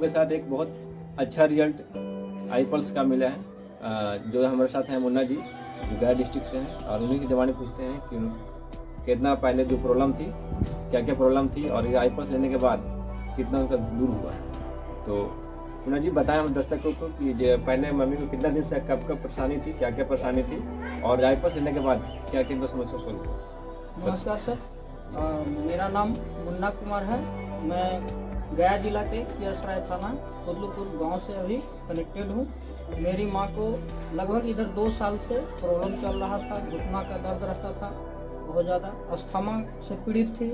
मेरे साथ एक बहुत अच्छा रिजल्ट iPulse का मिला है। जो हमारे साथ हैं मुन्ना जी, जो गया डिस्ट्रिक्ट से हैं, और उन्हीं के ज़माने पूछते हैं कि कितना पहले जो प्रॉब्लम थी, क्या क्या प्रॉब्लम थी, और ये iPulse लेने के बाद कितना उनका दूर हुआ है। तो मुन्ना जी बताएं हम दर्शकों को कि पहले मम्मी को कितना दिन से कब कब परेशानी थी, क्या क्या परेशानी थी, और iPulse लेने के बाद क्या क्या समस्या सोल्व हुआ। नमस्कार सर, मेरा नाम मुन्ना कुमार है। मैं गया जिला के कियासराय थाना खुदलूपुर गांव से अभी कनेक्टेड हूँ। मेरी माँ को लगभग इधर 2 साल से प्रॉब्लम चल रहा था। घुटना का दर्द रहता था, बहुत ज़्यादा अस्थमा से पीड़ित थी,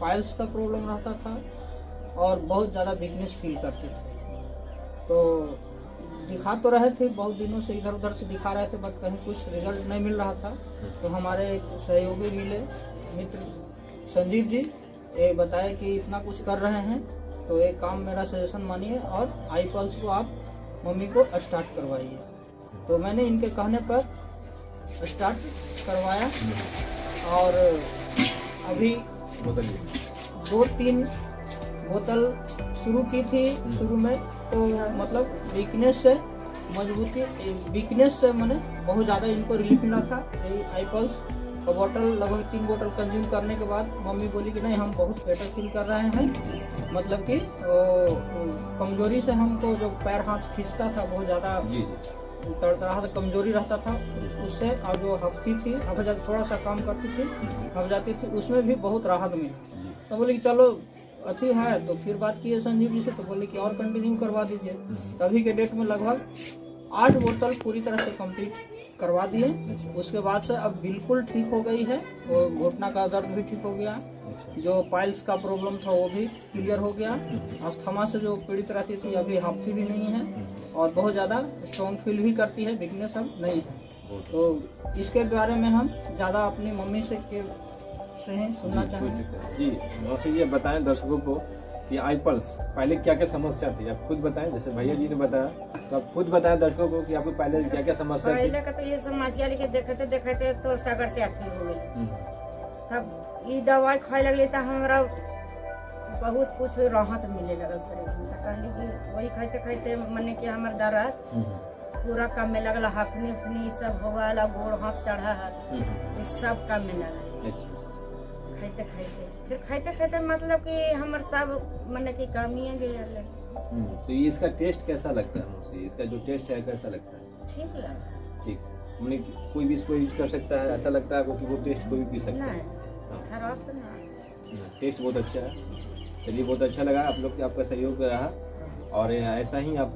पाइल्स का प्रॉब्लम रहता था और बहुत ज़्यादा वीकनेस फील करते थे। तो दिखा तो रहे थे, बहुत दिनों से इधर उधर से दिखा रहे थे, बट कहीं कुछ रिजल्ट नहीं मिल रहा था। तो हमारे एक सहयोगी मिले मित्र संजीव जी, ये बताए कि इतना कुछ कर रहे हैं तो एक काम मेरा सजेशन मानिए और iPulse को आप मम्मी को स्टार्ट करवाइए। तो मैंने इनके कहने पर स्टार्ट करवाया और अभी 2-3 बोतल शुरू की थी शुरू में। तो मतलब वीकनेस से मजबूती, वीकनेस से मैंने बहुत ज़्यादा इनको रिलीफ मिला था। ये iPulse और बोतल लगभग 3 बोतल कंज्यूम करने के बाद मम्मी बोली कि नहीं, हम बहुत बेटर फील कर रहे हैं। मतलब कि कमजोरी से हमको जो पैर हाथ खींचता था, बहुत ज़्यादा तड़तड़ाहट कमजोरी रहता था, उससे अब जो हफ्ती थी, अब जब थोड़ा सा काम करती थी, अब जाती थी, उसमें भी बहुत राहत मिला। तो बोले कि चलो अच्छी है। तो फिर बात की है संजीव जी से, तो बोले कि और कंटिन्यू करवा दीजिए। तभी के डेट में लगभग 8 बोतल पूरी तरह से कंप्लीट करवा दिए। उसके बाद से अब बिल्कुल ठीक हो गई है। घुटना का दर्द भी ठीक हो गया, जो पाइल्स का प्रॉब्लम था वो भी क्लियर हो गया, अस्थमा से जो पीड़ित रहती थी अभी हाफती भी नहीं है, और बहुत ज़्यादा स्ट्रॉन्ग फील भी करती है, वीकनेस अब नहीं है। तो इसके बारे में हम ज़्यादा अपनी मम्मी से ही सुनना चाहेंगे। जी मौसी जी, बताएं दर्शकों को कि iPulse पहले क्या क्या समस्या थी, आप खुद बताएं। जैसे भैया जी ने बताया, तो आप खुद बताएं दर्शकों को कि आपको पहले क्या क्या समस्या थी। पहले का तो ये समस्या लेके देखते तो सागर से आती हो गई। तब ये दवाई खाए लगली तो हमारा बहुत कुछ राहत मिले लगल शरीर में। तो कहली कि वही खाते खाते मने कि हमारे दर्द पूरा कम में लगल, हफनी उफनी सब हो गया, गोड़ हाथ चढ़ा है, सब कम में लगल खाते खाते। फिर खाते खाते मतलब कि हमारे सब मन की कमी है गए। तो ये इसका टेस्ट कैसा लगता है मुझसे? इसका जो टेस्ट है कैसा लगता है? ठीक लगता है। ठीक, हमने कोई भी इसको यूज कर सकता है। अच्छा लगता है क्योंकि वो टेस्ट कोई भी पी सकता है, खराब तो नहीं। टेस्ट बहुत अच्छा है। चलिए, बहुत अच्छा लगा आप लोग, आपका सहयोग रहा और ऐसा ही आप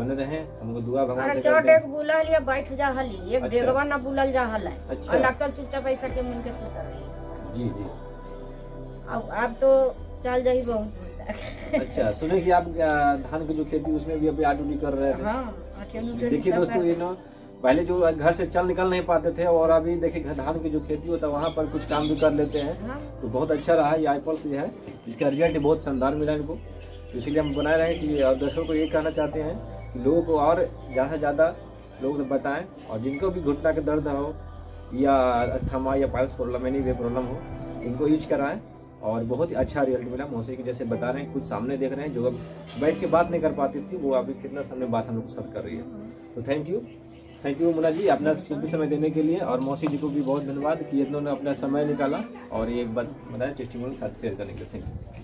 बने रहे, हमको दुआ भगवान से करते हैं। एक बुला लिया बैठ जा हली, एक देगवा ना बुलल जा हला और लगता चुपचाप ऐसा के मन के सुता रही। जी जी, अब तो चल जाई बहुत। अच्छा, सुने कि आप धान की जो खेती उसमें भी अभी आटूटी कर रहे थे। हाँ, देखिए दोस्तों, ये ना पहले जो घर से चल निकल नहीं पाते थे और अभी देखिए धान की जो खेती होता है वहाँ पर कुछ काम भी कर लेते हैं। हाँ। तो बहुत अच्छा रहा ये iPulse है, इसका रिजल्ट बहुत शानदार मिला इनको। तो इसीलिए हम बनाए रहे कि दर्शकों को ये कहना चाहते हैं कि लोगों को और ज़्यादा से ज़्यादा लोग बताएँ, और जिनको भी घुटना का दर्द हो या अस्थमा या piles problem, anyway problem हो, इनको यूज कराएं। और बहुत ही अच्छा रिजल्ट मिला। मौसी की जैसे बता रहे हैं, कुछ सामने देख रहे हैं, जो अब बैठ के बात नहीं कर पाती थी वो अभी कितना सामने बात हम लोग साथ कर रही है। तो थैंक यू मुन्ना जी अपना कीमती समय देने के लिए, और मौसी जी को भी बहुत धन्यवाद कि इन्होंने अपना समय निकाला और ये बात बताया टेस्टिमोनियल साथ शेयर करने के लिए। Thank you.